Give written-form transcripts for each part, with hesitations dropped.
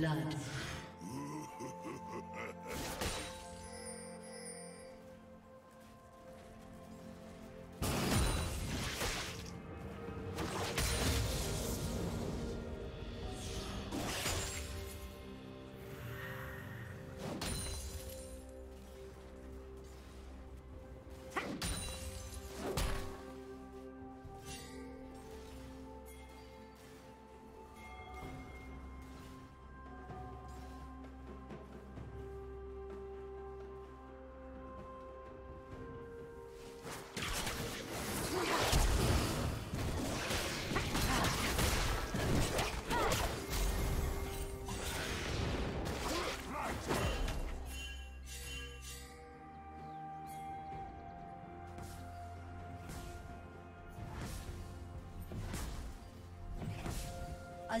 blood. A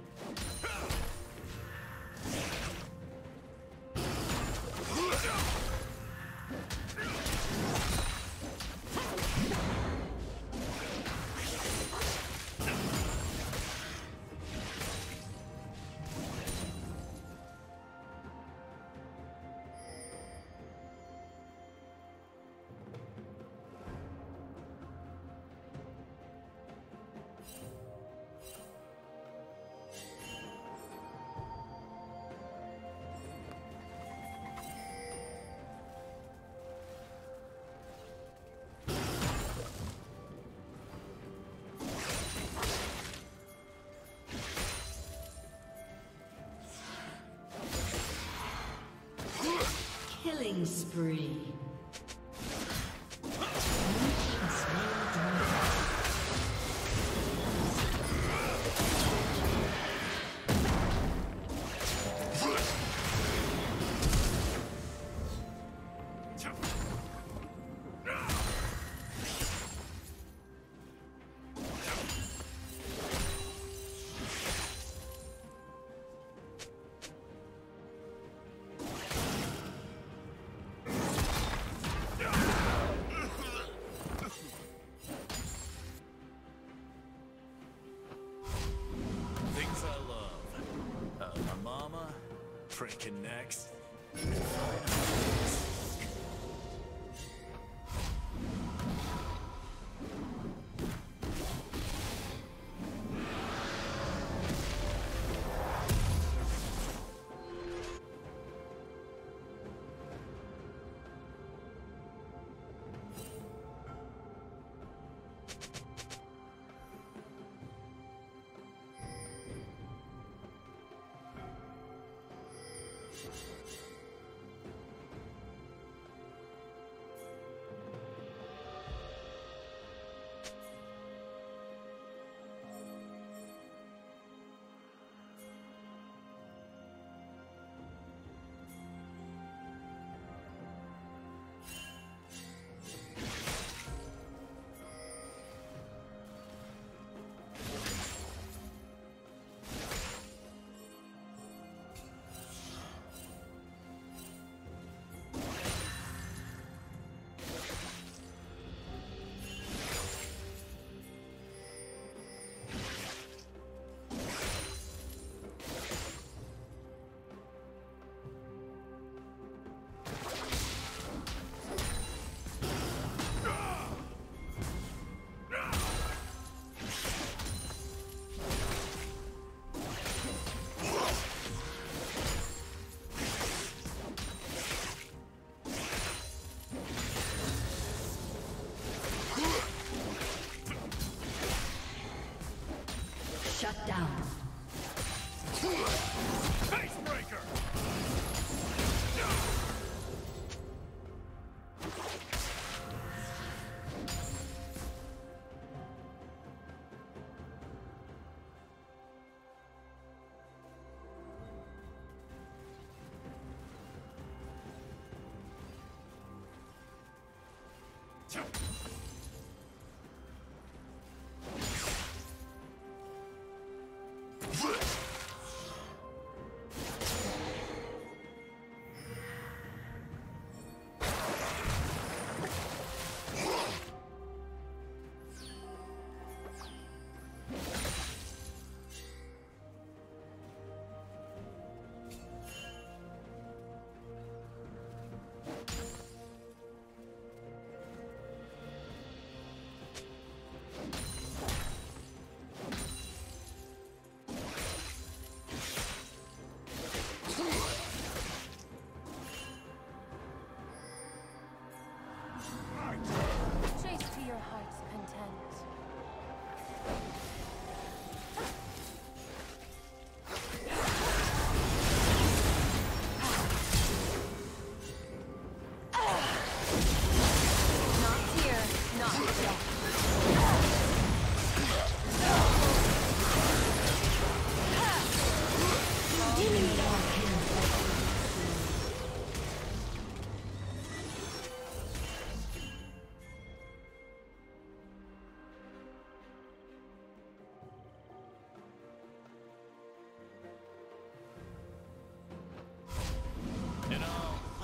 Killing spree. Next.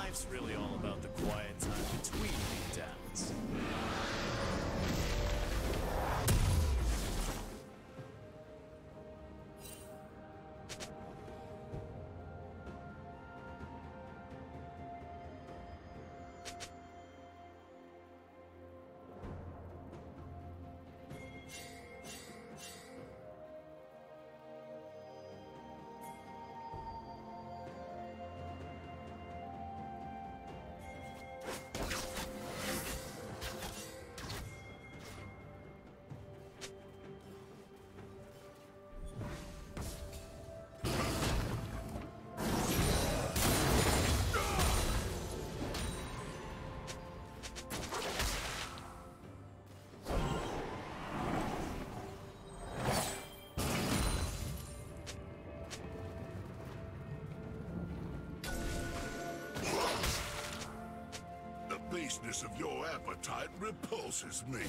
It's really all about the quiet time between the downs. The baseness of your appetite repulses me.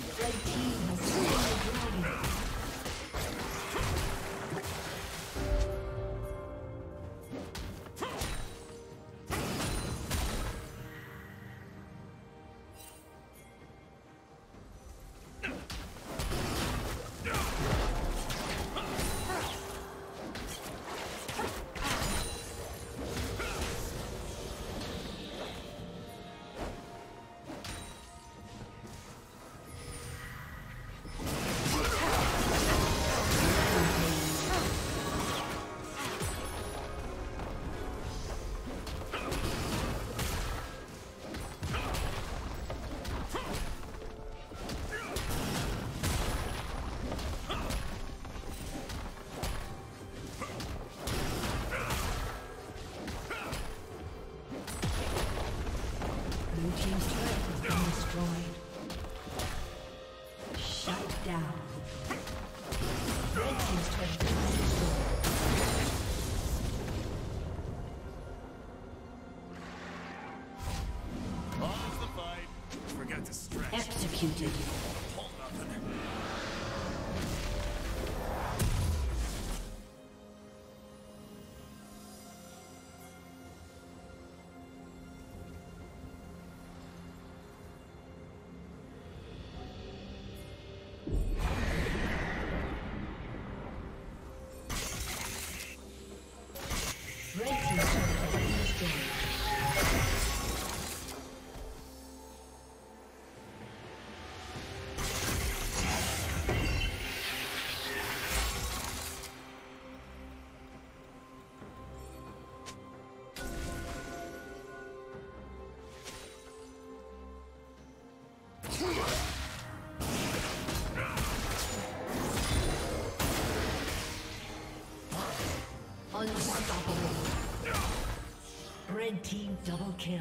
Executed. Red team double kill.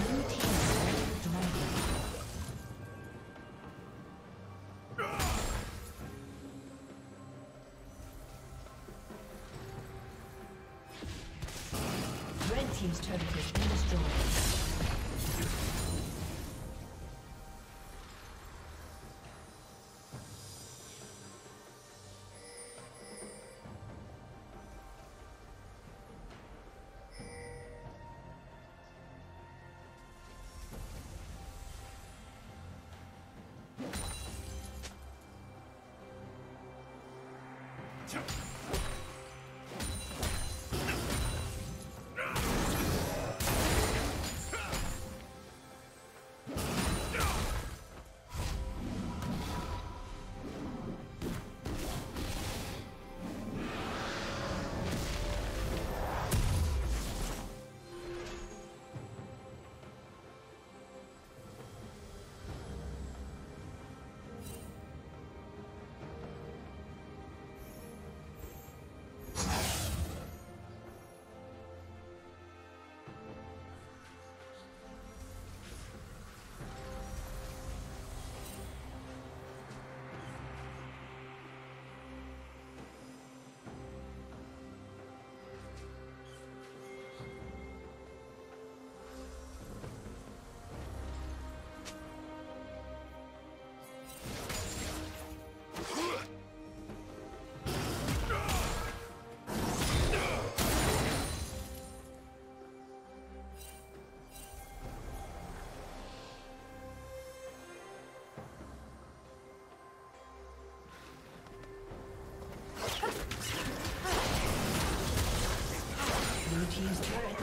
Team's turret has been destroyed. He's trying to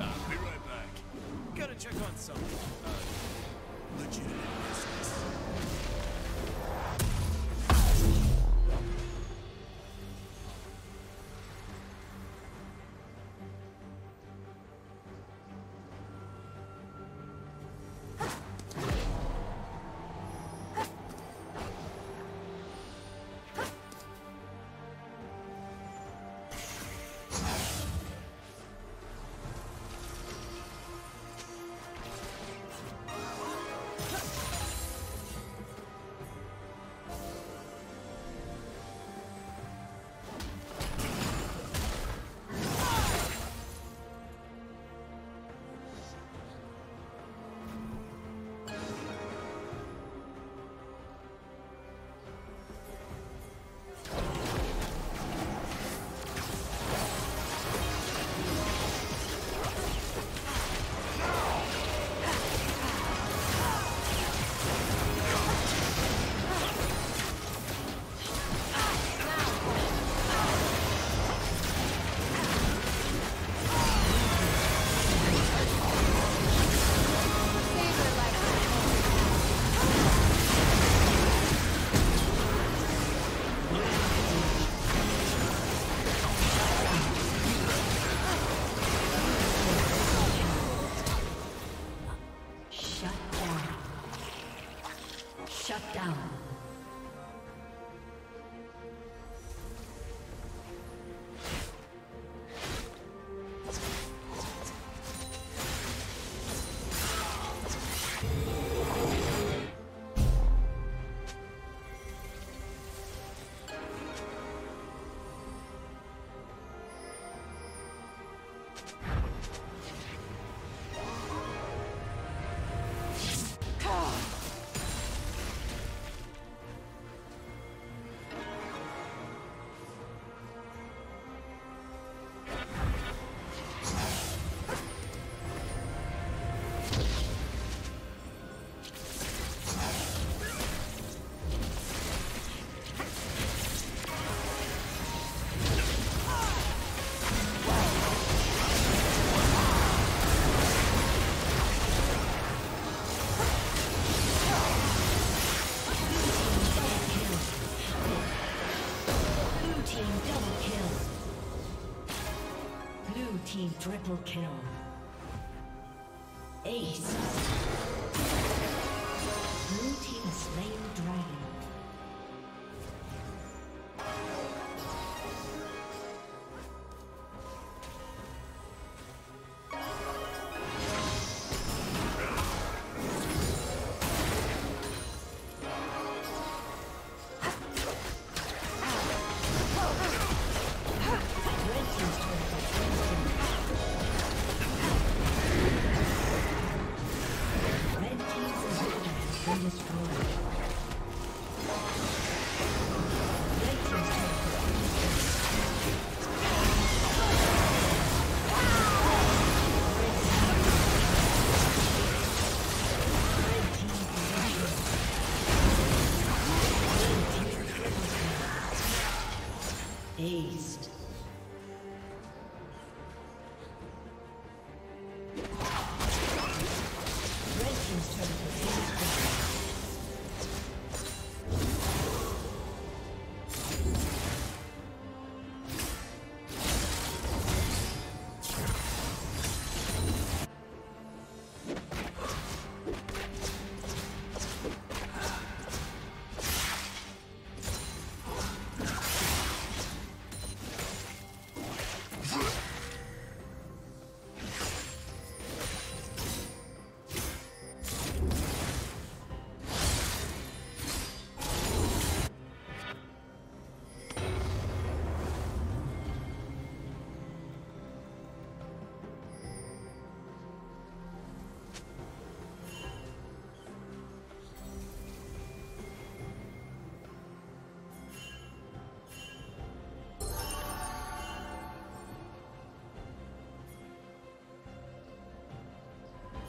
I'll be right back. Gotta check on something. team triple kill. Ace. Blue team has slain dragon.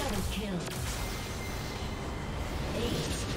Double kill. Ace.